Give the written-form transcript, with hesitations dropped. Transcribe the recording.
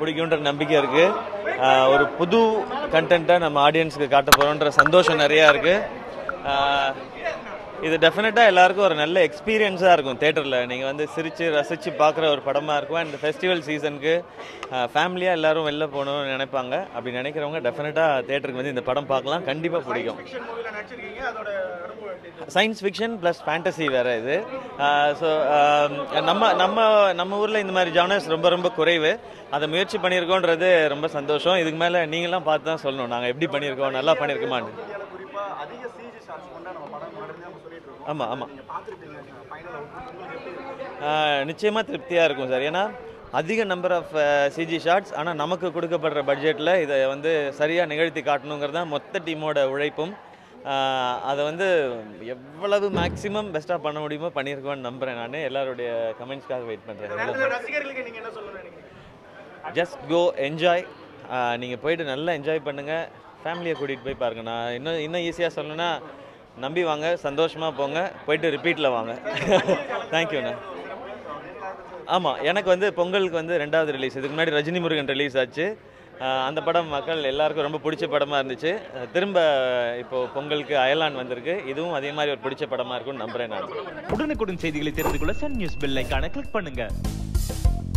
பிடிக்கும்ன்ற நம்பிக்கை இருக்கு. ஒரு புது கண்டென்ட்டை நம்ம ஆடியன்ஸுக்கு காட்ட போகிறோன்ற சந்தோஷம் நிறையா இருக்கு. இது டெஃபினட்டாக எல்லாருக்கும் ஒரு நல்ல எக்ஸ்பீரியன்ஸாக இருக்கும். தேட்டரில் நீங்கள் வந்து சிரித்து ரசித்து பார்க்குற ஒரு படமாக இருக்கும். அண்ட் ஃபெஸ்டிவல் சீசனுக்கு ஃபேமிலியாக எல்லோரும் வெளில போகணும்னு நினைப்பாங்க. அப்படி நினைக்கிறவங்க டெஃபினட்டாக தேட்டருக்கு வந்து இந்த படம் பார்க்கலாம், கண்டிப்பாக பிடிக்கும். சயின்ஸ் ஃபிக்ஷன் ப்ளஸ் ஃபேண்டசி வேறு இது. ஸோ நம்ம நம்ம நம்ம ஊரில் இந்த மாதிரி ஜானர்ஸ் ரொம்ப ரொம்ப குறைவு. அதை முயற்சி பண்ணியிருக்கோன்றது ரொம்ப சந்தோஷம். இதுக்கு மேலே நீங்களாம் பார்த்து தான் சொல்லணும் நாங்கள் எப்படி பண்ணியிருக்கோம், நல்லா பண்ணியிருக்கோமான்னு. ஆமாம் ஆமாம், நிச்சயமாக திருப்தியாக இருக்கும் சார். ஏன்னா அதிக நம்பர் ஆஃப் சிஜி ஷார்ட்ஸ், ஆனால் நமக்கு கொடுக்கப்படுற பட்ஜெட்டில் இதை வந்து சரியாக நிகழ்த்தி காட்டணுங்கிறது தான் மொத்த டீமோட உழைப்பும். அதை வந்து எவ்வளவு மேக்ஸிமம் பெஸ்ட்டாக பண்ண முடியுமோ பண்ணியிருக்கோன்னு நம்புகிறேன். நான் எல்லாருடைய கமெண்ட்ஸ்க்காக வெயிட் பண்ணுறேன். Just go enjoy. நீங்கள் போயிட்டு நல்லா என்ஜாய் பண்ணுங்கள், ஃபேமிலியை கூட்டிகிட்டு போய் பாருங்கள். நான் இன்னும் ஈஸியாக சொல்லணுன்னா, நம்பி வாங்க, சந்தோஷமாக போங்க, போயிட்டு ரிப்பீட்டில் வாங்க. தேங்க்யூண்ணா. ஆமாம், எனக்கு வந்து பொங்கலுக்கு வந்து 2வது ரிலீஸ். இதுக்கு முன்னாடி ரஜினி முருகன் ரிலீஸ் ஆச்சு. அந்த படம் மக்கள் எல்லாருக்கும் ரொம்ப பிடிச்ச படமாக இருந்துச்சு. திரும்ப இப்போது பொங்கலுக்கு அயலான் வந்திருக்கு. இதுவும் அதே மாதிரி ஒரு பிடிச்ச படமாக இருக்கும்னு நம்புகிறேன் நான். உடனுக்குடன் செய்திகளை தெரிந்து கொள்ள சன் நியூஸ் பெல் ஐகானை கிளிக் பண்ணுங்கள்.